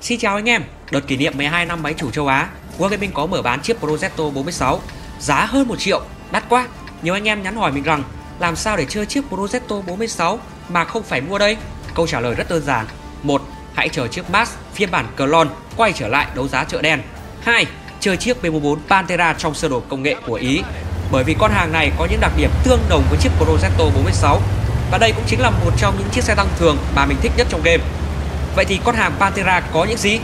Xin chào anh em, đợt kỷ niệm 12 năm máy chủ châu Á, World Gaming có mở bán chiếc Progetto 46, giá hơn 1 triệu, đắt quá. Nhiều anh em nhắn hỏi mình rằng làm sao để chơi chiếc Progetto 46 mà không phải mua đây? Câu trả lời rất đơn giản. 1. Hãy chờ chiếc Mars phiên bản clone quay trở lại đấu giá chợ đen. 2. Chơi chiếc P.44 Pantera trong sơ đồ công nghệ của Ý, bởi vì con hàng này có những đặc điểm tương đồng với chiếc Progetto 46 và đây cũng chính là một trong những chiếc xe tăng thường mà mình thích nhất trong game. Vậy thì con hàng Pantera có những gì?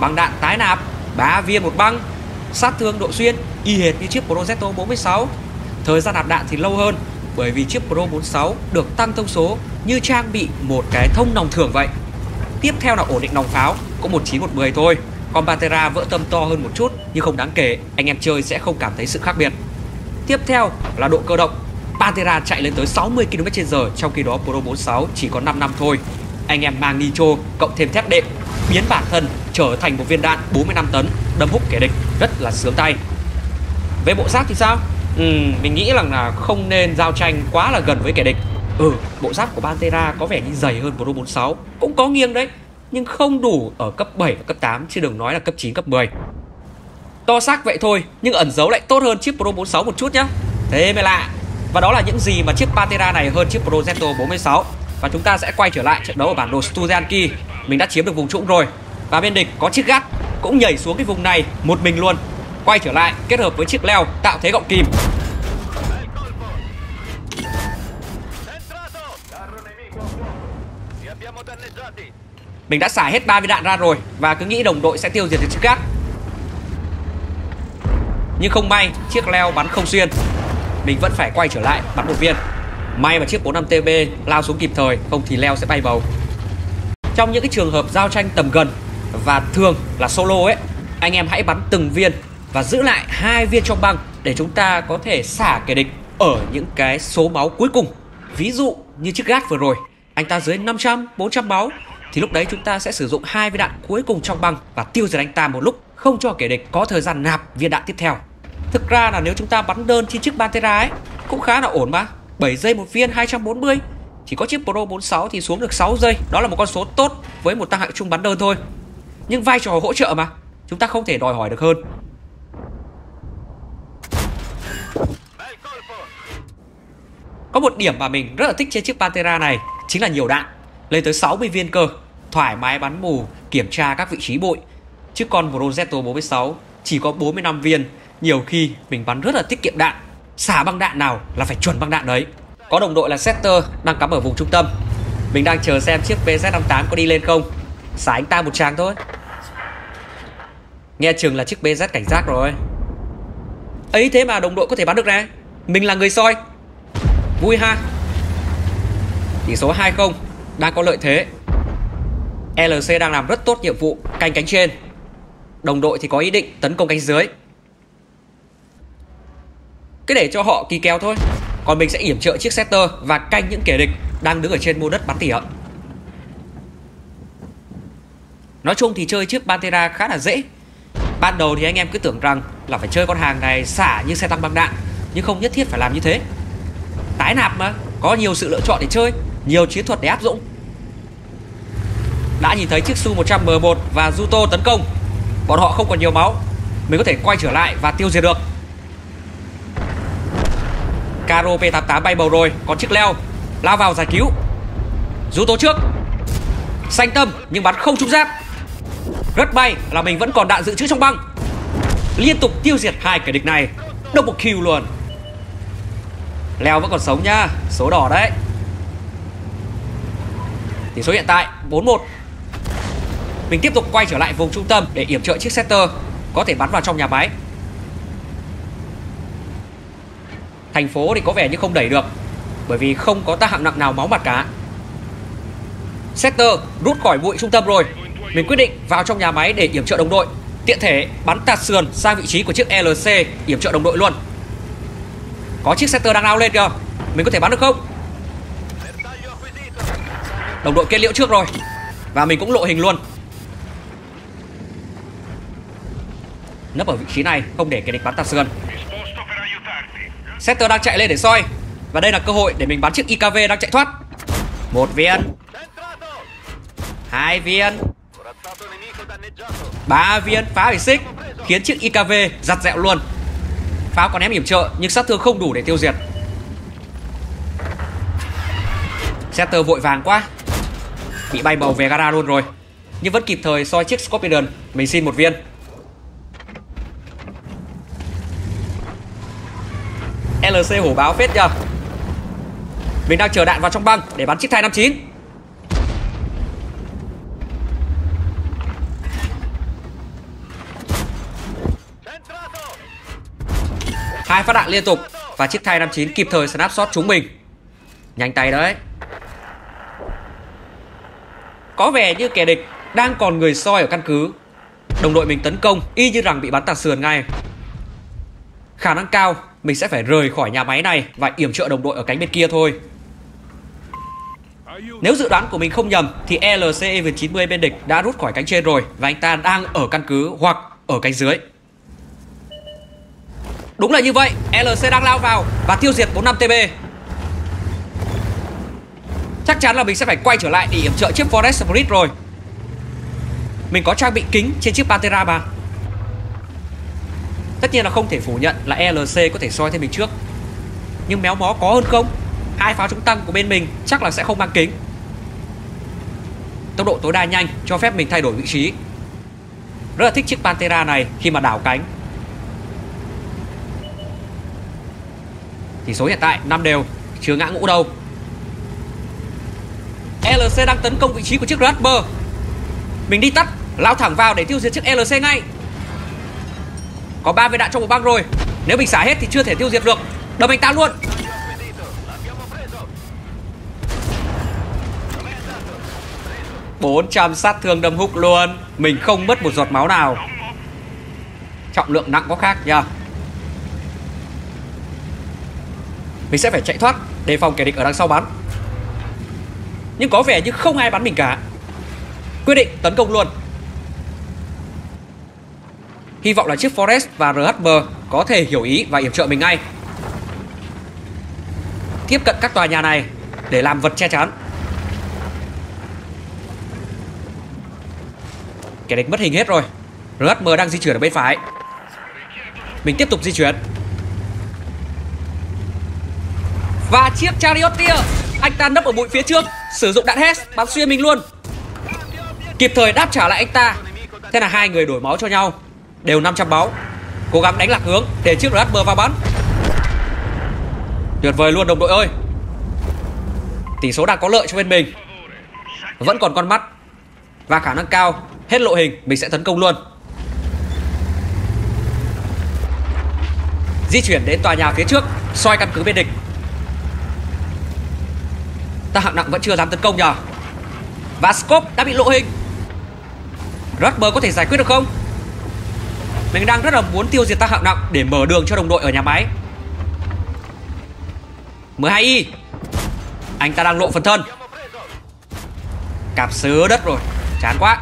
Bằng đạn tái nạp, 3 viên một băng, sát thương độ xuyên y hệt như chiếc Progetto 46. Thời gian nạp đạn thì lâu hơn, bởi vì chiếc Pro 46 được tăng thông số như trang bị một cái thông nòng thường vậy. Tiếp theo là ổn định nòng pháo, có 19/10 thôi. Còn Pantera vỡ tâm to hơn một chút nhưng không đáng kể, anh em chơi sẽ không cảm thấy sự khác biệt. Tiếp theo là độ cơ động. Pantera chạy lên tới 60 km/h, trong khi đó Pro 46 chỉ có 5 năm thôi. Anh em mang nitro cộng thêm thép đệm, biến bản thân trở thành một viên đạn 45 tấn đâm húc kẻ địch, rất là sướng tay. Về bộ giáp thì sao? Mình nghĩ rằng là không nên giao tranh quá là gần với kẻ địch. Bộ giáp của Pantera có vẻ như dày hơn Pro 46, cũng có nghiêng đấy, nhưng không đủ ở cấp 7 và cấp 8, chứ đừng nói là cấp 9, cấp 10. To xác vậy thôi, nhưng ẩn giấu lại tốt hơn chiếc Pro 46 một chút nhá. Thế mới lạ. Và đó là những gì mà chiếc Pantera này hơn chiếc Progetto 46. Và chúng ta sẽ quay trở lại trận đấu ở bản đồ Stujanki. Mình đã chiếm được vùng trũng rồi, và bên địch có chiếc Gat cũng nhảy xuống cái vùng này một mình luôn. Quay trở lại kết hợp với chiếc leo tạo thế gọng kìm. Mình đã xả hết 3 viên đạn ra rồi và cứ nghĩ đồng đội sẽ tiêu diệt được chiếc Gat, nhưng không may chiếc leo bắn không xuyên. Mình vẫn phải quay trở lại bắn một viên. May mà chiếc 45TB lao xuống kịp thời, không thì leo sẽ bay bầu. Trong những cái trường hợp giao tranh tầm gần và thường là solo ấy, anh em hãy bắn từng viên và giữ lại 2 viên trong băng để chúng ta có thể xả kẻ địch ở những cái số máu cuối cùng. Ví dụ như chiếc Gat vừa rồi, anh ta dưới 500, 400 máu thì lúc đấy chúng ta sẽ sử dụng 2 viên đạn cuối cùng trong băng và tiêu diệt anh ta một lúc, không cho kẻ địch có thời gian nạp viên đạn tiếp theo. Thực ra là nếu chúng ta bắn đơn trên chiếc Pantera ấy cũng khá là ổn mà. 7 giây một viên, 240. Chỉ có chiếc Pro 46 thì xuống được 6 giây. Đó là một con số tốt với một tăng hạng trung bắn đơn thôi. Nhưng vai trò hỗ trợ mà, chúng ta không thể đòi hỏi được hơn. Có một điểm mà mình rất là thích trên chiếc Pantera này chính là nhiều đạn, lên tới 60 viên cơ. Thoải mái bắn mù, kiểm tra các vị trí bội. Chứ con Progetto 46 chỉ có 45 viên. Nhiều khi mình bắn rất là tiết kiệm đạn, xả băng đạn nào là phải chuẩn băng đạn đấy. Có đồng đội là Setter đang cắm ở vùng trung tâm. Mình đang chờ xem chiếc BZ-58 có đi lên không. Xả anh ta một tràng thôi. Nghe chừng là chiếc BZ cảnh giác rồi. Ấy thế mà đồng đội có thể bắn được này. Mình là người soi. Vui ha. Tỷ số 2-0, đang có lợi thế. LC đang làm rất tốt nhiệm vụ canh cánh trên. Đồng đội thì có ý định tấn công cánh dưới, cứ để cho họ kỳ kèo thôi. Còn mình sẽ yểm trợ chiếc Setter và canh những kẻ địch đang đứng ở trên mô đất bắn tỉa. Nói chung thì chơi chiếc Pantera khá là dễ. Ban đầu thì anh em cứ tưởng rằng là phải chơi con hàng này xả như xe tăng băng đạn, nhưng không nhất thiết phải làm như thế. Tái nạp mà, có nhiều sự lựa chọn để chơi, nhiều chiến thuật để áp dụng. Đã nhìn thấy chiếc Su-100M1 và Zuto tấn công. Bọn họ không còn nhiều máu, mình có thể quay trở lại và tiêu diệt được. Garo P88 bay bầu rồi, còn chiếc leo lao vào giải cứu. Zuto trước, xanh tâm nhưng bắn không trúng giáp. Rất may là mình vẫn còn đạn dự trữ trong băng, liên tục tiêu diệt 2 kẻ địch này, double kill luôn. Leo vẫn còn sống nha, số đỏ đấy. Tỷ số hiện tại 4-1. Mình tiếp tục quay trở lại vùng trung tâm để yểm trợ chiếc Setter có thể bắn vào trong nhà máy. Thành phố thì có vẻ như không đẩy được, bởi vì không có tác hạng nặng nào máu mặt cả. Setter rút khỏi bụi trung tâm rồi. Mình quyết định vào trong nhà máy để yểm trợ đồng đội, tiện thể bắn tạt sườn sang vị trí của chiếc LC, yểm trợ đồng đội luôn. Có chiếc Setter đang lao lên kìa, mình có thể bắn được không? Đồng đội kết liễu trước rồi, và mình cũng lộ hình luôn. Nấp ở vị trí này không để kẻ địch bắn tạt sườn. Setter đang chạy lên để soi, và đây là cơ hội để mình bắn chiếc IKV đang chạy thoát. 1 viên, 2 viên, 3 viên phá phải xích khiến chiếc IKV giặt dẹo luôn. Pháo còn ném hiểm trợ nhưng sát thương không đủ để tiêu diệt. Setter vội vàng quá, bị bay bầu về gara luôn rồi, nhưng vẫn kịp thời soi chiếc Scorpion. Mình xin một viên. LC hổ báo phết nhờ. Mình đang chờ đạn vào trong băng để bắn chiếc Thai 59. Hai phát đạn liên tục và chiếc Thai 59 kịp thời snapshot chúng mình. Nhanh tay đấy. Có vẻ như kẻ địch đang còn người soi ở căn cứ. Đồng đội mình tấn công y như rằng bị bắn tạt sườn ngay. Khả năng cao mình sẽ phải rời khỏi nhà máy này và yểm trợ đồng đội ở cánh bên kia thôi. Nếu dự đoán của mình không nhầm thì LCV90 bên địch đã rút khỏi cánh trên rồi và anh ta đang ở căn cứ hoặc ở cánh dưới. Đúng là như vậy, LC đang lao vào và tiêu diệt 45TB. Chắc chắn là mình sẽ phải quay trở lại để yểm trợ chiếc Forest Spirit rồi. Mình có trang bị kính trên chiếc Pantera mà. Tất nhiên là không thể phủ nhận là LC có thể soi thêm mình trước. Nhưng méo mó có hơn không? Hai pháo chống tăng của bên mình chắc là sẽ không mang kính. Tốc độ tối đa nhanh cho phép mình thay đổi vị trí. Rất là thích chiếc Pantera này khi mà đảo cánh. Tỷ số hiện tại 5 đều, chưa ngã ngũ đâu. LC đang tấn công vị trí của chiếc Rattmer. Mình đi tắt, lao thẳng vào để tiêu diệt chiếc LC ngay. Có 3 viên đạn trong một băng rồi. Nếu mình xả hết thì chưa thể tiêu diệt được. Đâm anh ta luôn. $400 sát thương đâm húc luôn. Mình không mất một giọt máu nào. Trọng lượng nặng có khác nha. Mình sẽ phải chạy thoát, đề phòng kẻ địch ở đằng sau bắn. Nhưng có vẻ như không ai bắn mình cả. Quyết định tấn công luôn. Hy vọng là chiếc Forest và Rattmer có thể hiểu ý và yểm trợ mình ngay. Tiếp cận các tòa nhà này để làm vật che chắn. Kẻ địch mất hình hết rồi. Rattmer đang di chuyển ở bên phải. Mình tiếp tục di chuyển. Và chiếc Chariotier, anh ta nấp ở bụi phía trước, sử dụng đạn HES bắn xuyên mình luôn. Kịp thời đáp trả lại anh ta. Thế là hai người đổi máu cho nhau, đều 500 máu. Cố gắng đánh lạc hướng để chiếc Rattmer vào bắn. Tuyệt vời luôn đồng đội ơi. Tỷ số đang có lợi cho bên mình. Vẫn còn con mắt. Và khả năng cao, hết lộ hình mình sẽ tấn công luôn. Di chuyển đến tòa nhà phía trước, soi căn cứ bên địch. Ta hạng nặng vẫn chưa dám tấn công nhờ. Và Scope đã bị lộ hình. Rattmer có thể giải quyết được không? Mình đang rất là muốn tiêu diệt ta hạng nặng để mở đường cho đồng đội ở nhà máy. 12i. Anh ta đang lộ phần thân. Cạp sứ đất rồi. Chán quá.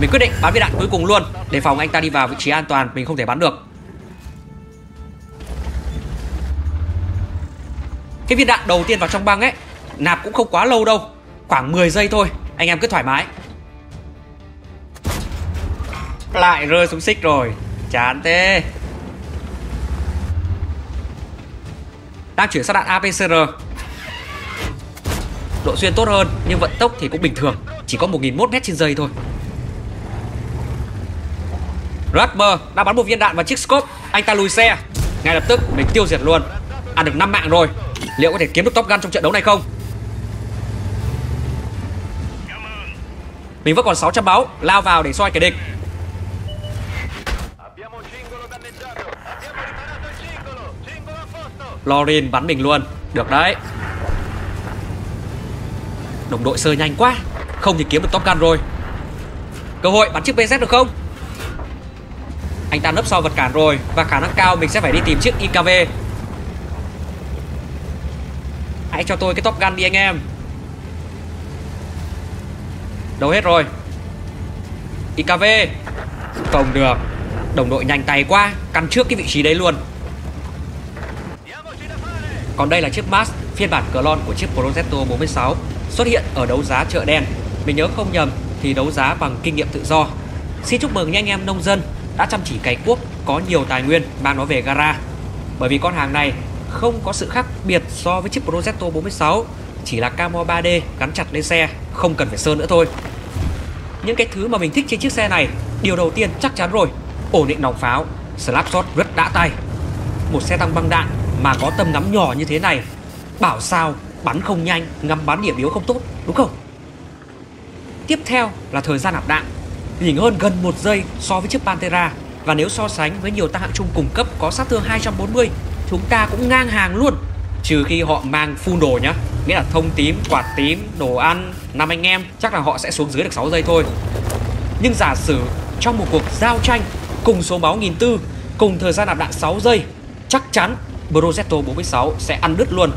Mình quyết định bắn viên đạn cuối cùng luôn, để phòng anh ta đi vào vị trí an toàn mình không thể bắn được. Cái viên đạn đầu tiên vào trong băng ấy, nạp cũng không quá lâu đâu, khoảng 10 giây thôi. Anh em cứ thoải mái. Lại rơi xuống xích rồi. Chán thế. Đang chuyển sang đạn APCR. Độ xuyên tốt hơn, nhưng vận tốc thì cũng bình thường, chỉ có 1001m/giây thôi. Rattmer đã bắn một viên đạn vào chiếc Scope. Anh ta lùi xe. Ngay lập tức mình tiêu diệt luôn. Ăn được 5 mạng rồi. Liệu có thể kiếm được Top Gun trong trận đấu này không? Mình vẫn còn 600 máu. Lao vào để soi kẻ địch. Lorraine bắn mình luôn. Được đấy. Đồng đội sơ nhanh quá. Không thì kiếm được Top Gun rồi. Cơ hội bắn chiếc BZ được không? Anh ta nấp sau vật cản rồi. Và khả năng cao mình sẽ phải đi tìm chiếc IKV. Hãy cho tôi cái Top Gun đi anh em. Đâu hết rồi. IKV. Không được. Đồng đội nhanh tay quá, căn trước cái vị trí đấy luôn. Còn đây là chiếc Mars, phiên bản clone của chiếc Progetto 46, xuất hiện ở đấu giá chợ đen. Mình nhớ không nhầm thì đấu giá bằng kinh nghiệm tự do. Xin chúc mừng những anh em nông dân đã chăm chỉ cày cuốc, có nhiều tài nguyên mang nó về gara. Bởi vì con hàng này không có sự khác biệt so với chiếc Progetto 46, chỉ là camo 3D gắn chặt lên xe, không cần phải sơn nữa thôi. Những cái thứ mà mình thích trên chiếc xe này, điều đầu tiên chắc chắn rồi, ổn định nòng pháo, slap shot rất đã tay. Một xe tăng băng đạn mà có tầm ngắm nhỏ như thế này, bảo sao bắn không nhanh, ngắm bắn điểm yếu không tốt, đúng không? Tiếp theo là thời gian nạp đạn, nhỉnh hơn gần 1 giây so với chiếc Pantera. Và nếu so sánh với nhiều tăng hạng trung cùng cấp có sát thương 240, chúng ta cũng ngang hàng luôn. Trừ khi họ mang full đồ nhá, nghĩa là thông tím, quạt tím, đồ ăn, 5 anh em, chắc là họ sẽ xuống dưới được 6 giây thôi. Nhưng giả sử trong một cuộc giao tranh, cùng số máu 1400, cùng thời gian nạp đạn 6 giây, chắc chắn Progetto 46 sẽ ăn đứt luôn.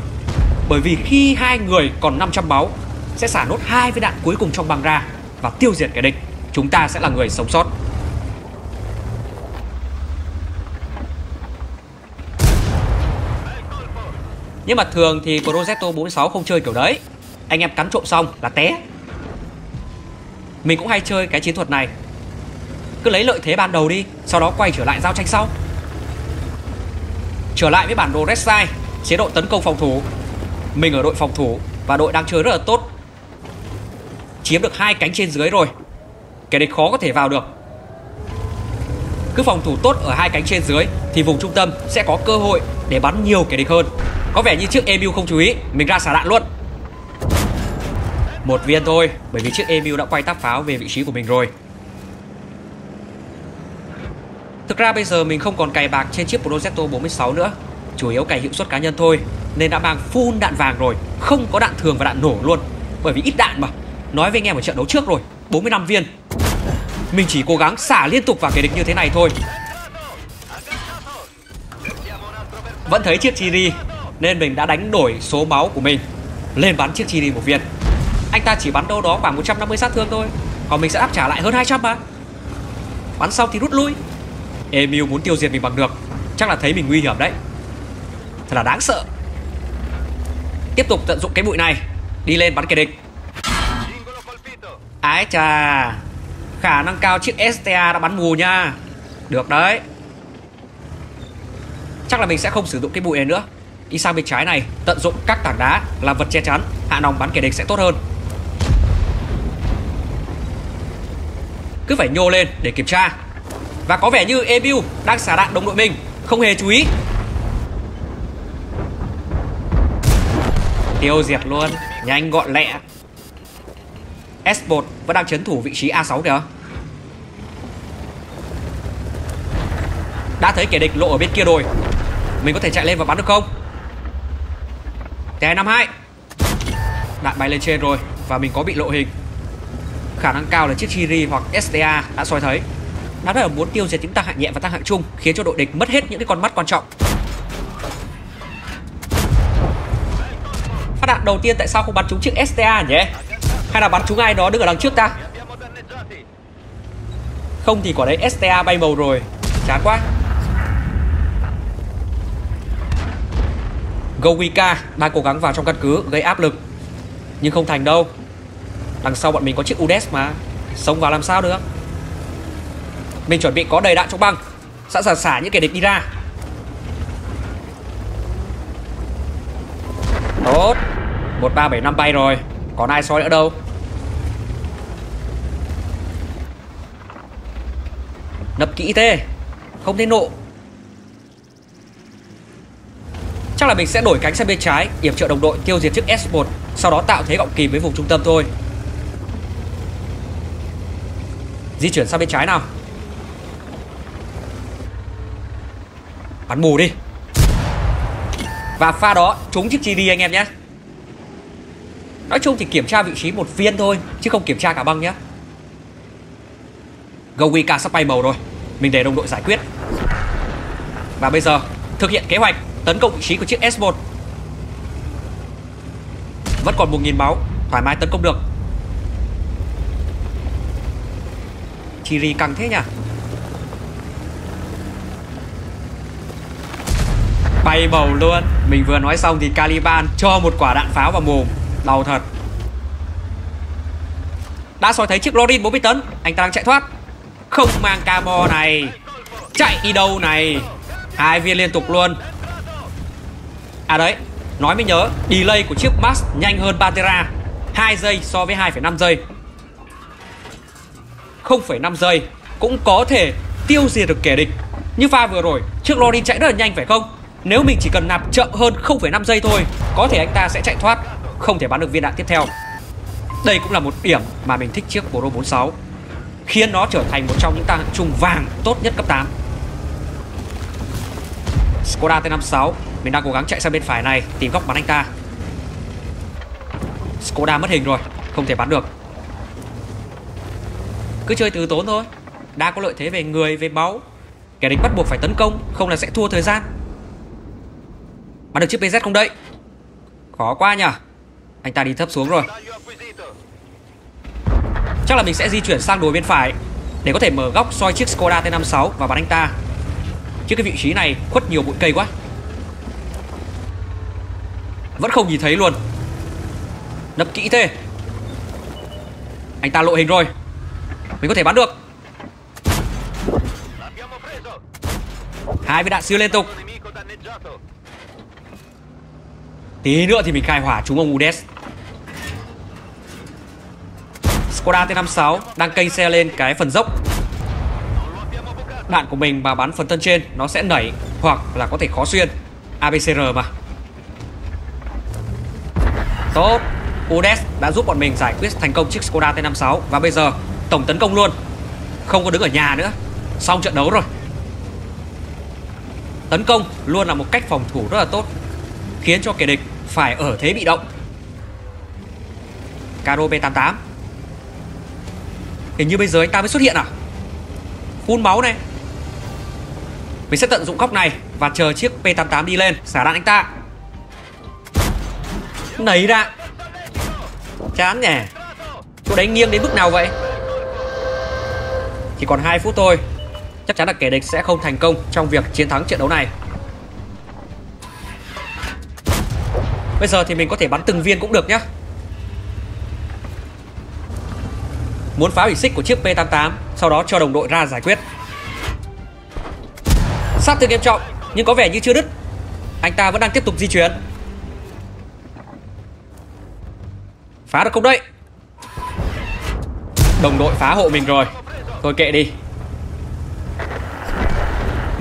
Bởi vì khi hai người còn 500 máu, sẽ xả nốt 2 viên đạn cuối cùng trong băng ra và tiêu diệt kẻ địch. Chúng ta sẽ là người sống sót. Nhưng mà thường thì Progetto 46 không chơi kiểu đấy. Anh em cắn trộm xong là té. Mình cũng hay chơi cái chiến thuật này. Cứ lấy lợi thế ban đầu đi, sau đó quay trở lại giao tranh sau. Trở lại với bản đồ redside, chế độ tấn công phòng thủ. Mình ở đội phòng thủ và đội đang chơi rất là tốt. Chiếm được 2 cánh trên dưới rồi. Kẻ địch khó có thể vào được. Cứ phòng thủ tốt ở 2 cánh trên dưới thì vùng trung tâm sẽ có cơ hội để bắn nhiều kẻ địch hơn. Có vẻ như chiếc Ebu không chú ý, mình ra xả đạn luôn. Một viên thôi, bởi vì chiếc Ebu đã quay táp pháo về vị trí của mình rồi. Thực ra bây giờ mình không còn cày bạc trên chiếc Progetto 46 nữa, chủ yếu cày hiệu suất cá nhân thôi, nên đã mang full đạn vàng rồi, không có đạn thường và đạn nổ luôn. Bởi vì ít đạn mà, nói với anh em ở trận đấu trước rồi, 45 viên. Mình chỉ cố gắng xả liên tục vào kẻ địch như thế này thôi. Vẫn thấy chiếc Chiri nên mình đã đánh đổi số máu của mình lên bắn chiếc Chiri một viên. Anh ta chỉ bắn đâu đó khoảng 150 sát thương thôi, còn mình sẽ đáp trả lại hơn 200 mà. Bắn xong thì rút lui. Emu muốn tiêu diệt mình bằng được, chắc là thấy mình nguy hiểm đấy. Thật là đáng sợ. Tiếp tục tận dụng cái bụi này, đi lên bắn kẻ địch. Ái chà, khả năng cao chiếc STA đã bắn mù nha. Được đấy. Chắc là mình sẽ không sử dụng cái bụi này nữa. Đi sang bên trái này, tận dụng các tảng đá làm vật che chắn, hạ nòng bắn kẻ địch sẽ tốt hơn. Cứ phải nhô lên để kiểm tra. Và có vẻ như Ebu đang xả đạn đồng đội mình, không hề chú ý. Tiêu diệt luôn, nhanh gọn lẹ. S1 vẫn đang trấn thủ vị trí A6 kìa. Đã thấy kẻ địch lộ ở bên kia rồi. Mình có thể chạy lên và bắn được không? T52. Đạn bay lên trên rồi và mình có bị lộ hình. Khả năng cao là chiếc Chiri hoặc STA đã soi thấy. Đã rất là muốn tiêu diệt những tăng hạng nhẹ và tăng hạng trung, khiến cho đội địch mất hết những cái con mắt quan trọng. Phát đạn đầu tiên tại sao không bắn trúng chiếc STA nhỉ? Hay là bắn trúng ai đó đứng ở đằng trước ta? Không thì quả đấy STA bay màu rồi. Chán quá. Goluka đang cố gắng vào trong căn cứ gây áp lực, nhưng không thành đâu. Đằng sau bọn mình có chiếc Udes mà, sống vào làm sao được. Mình chuẩn bị có đầy đạn trong băng, sẵn sàng xả những kẻ địch đi ra. Tốt, 1375 bay rồi, còn ai soi nữa đâu. Nấp kỹ thế, không thấy nộ. Chắc là mình sẽ đổi cánh sang bên trái, yểm trợ đồng đội tiêu diệt chiếc S1, sau đó tạo thế gọng kìm với vùng trung tâm thôi. Di chuyển sang bên trái nào. Bắn mù đi. Và pha đó trúng chiếc GD anh em nhé. Nói chung thì kiểm tra vị trí một viên thôi, chứ không kiểm tra cả băng nhé. Goluka sắp bay màu rồi, mình để đồng đội giải quyết. Và bây giờ thực hiện kế hoạch tấn công vị trí của chiếc S1. Vẫn còn 1000 máu, thoải mái tấn công được. Chiri căng thế nhỉ. Bay bầu luôn. Mình vừa nói xong thì Caliban cho một quả đạn pháo vào mồm. Đau thật. đã soi thấy chiếc Lorraine 40 tấn. Anh ta đang chạy thoát, không mang camo này. Chạy đi đâu này? Hai viên liên tục luôn. À đấy, nói mới nhớ, delay của chiếc Mars nhanh hơn Pantera 2 giây so với 2,5 giây. 0,5 giây cũng có thể tiêu diệt được kẻ địch. Như pha vừa rồi, chiếc Lorraine chạy rất là nhanh phải không? Nếu mình chỉ cần nạp chậm hơn 0,5 giây thôi, có thể anh ta sẽ chạy thoát, không thể bắn được viên đạn tiếp theo. Đây cũng là một điểm mà mình thích chiếc Pro 46, khiến nó trở thành một trong những tàng trung vàng tốt nhất cấp 8. Škoda T56, mình đang cố gắng chạy sang bên phải này tìm góc bắn anh ta. Škoda mất hình rồi, không thể bắn được. Cứ chơi từ tốn thôi, đã có lợi thế về người, về máu. Kẻ địch bắt buộc phải tấn công, không là sẽ thua thời gian. Bắn được chiếc BZ không đấy? Khó quá nhỉ. Anh ta đi thấp xuống rồi. Chắc là mình sẽ di chuyển sang đồi bên phải để có thể mở góc soi chiếc Škoda T56 và bắn anh ta. Chứ cái vị trí này khuất nhiều bụi cây quá. Vẫn không nhìn thấy luôn. Nấp kỹ thế. Anh ta lộ hình rồi, mình có thể bắn được. Hai viên đạn siêu liên tục. Tí nữa thì mình khai hỏa chúng ông Udes. Škoda T56 đang kênh xe lên cái phần dốc. Đạn của mình mà bắn phần thân trên nó sẽ nảy hoặc là có thể khó xuyên. ABCR mà. Tốt, Udes đã giúp bọn mình giải quyết thành công chiếc Škoda T56. Và bây giờ tổng tấn công luôn, không có đứng ở nhà nữa. Xong trận đấu rồi. Tấn công luôn là một cách phòng thủ rất là tốt, khiến cho kẻ địch phải ở thế bị động. Garo P88. Hình như bây giờ anh ta mới xuất hiện à? Phun máu này. Mình sẽ tận dụng góc này và chờ chiếc P88 đi lên, xả đạn anh ta. Nấy ra. Chán nhỉ. Chỗ đấy nghiêng đến mức nào vậy? Chỉ còn 2 phút thôi. Chắc chắn là kẻ địch sẽ không thành công trong việc chiến thắng trận đấu này. Bây giờ thì mình có thể bắn từng viên cũng được nhé. Muốn phá hủy xích của chiếc P88, sau đó cho đồng đội ra giải quyết. Sát thương nghiêm trọng, nhưng có vẻ như chưa đứt. Anh ta vẫn đang tiếp tục di chuyển. Phá được không đấy? Đồng đội phá hộ mình rồi. Thôi kệ đi.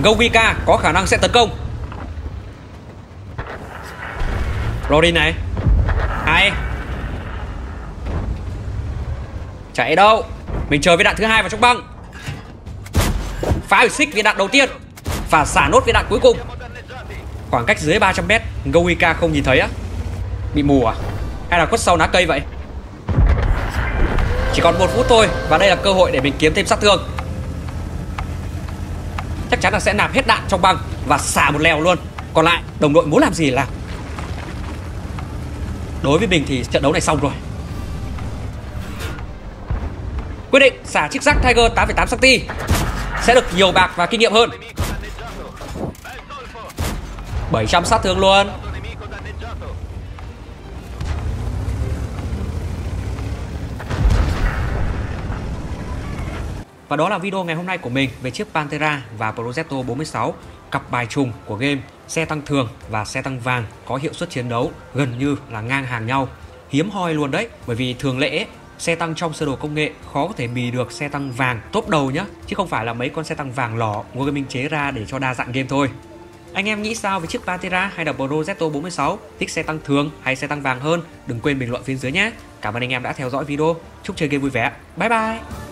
Goluka có khả năng sẽ tấn công Lorraine này. Ai chạy đâu? Mình chờ viên đạn thứ hai vào trong băng. Phá hủy xích viên đạn đầu tiên và xả nốt viên đạn cuối cùng. Khoảng cách dưới 300m, Goluka không nhìn thấy á. Bị mù à? Hay là khuất sau lá cây vậy? Chỉ còn 1 phút thôi và đây là cơ hội để mình kiếm thêm sát thương. Chắc chắn là sẽ nạp hết đạn trong băng và xả một lèo luôn. Còn lại đồng đội muốn làm gì làm. Đối với mình thì trận đấu này xong rồi. Quyết định xả chiếc Jack Tiger 8,8cm sẽ được nhiều bạc và kinh nghiệm hơn. 700 sát thương luôn. Và đó là video ngày hôm nay của mình về chiếc Pantera và Progetto 46, cặp bài trùng của game. Xe tăng thường và xe tăng vàng có hiệu suất chiến đấu gần như là ngang hàng nhau. Hiếm hoi luôn đấy, bởi vì thường lẽ xe tăng trong sơ đồ công nghệ khó có thể bì được xe tăng vàng top đầu nhá. Chứ không phải là mấy con xe tăng vàng lỏ ngồi cái minh chế ra để cho đa dạng game thôi. Anh em nghĩ sao về chiếc Pantera hay là Progetto 46? Thích xe tăng thường hay xe tăng vàng hơn? Đừng quên bình luận phía dưới nhé. Cảm ơn anh em đã theo dõi video. Chúc chơi game vui vẻ. Bye bye!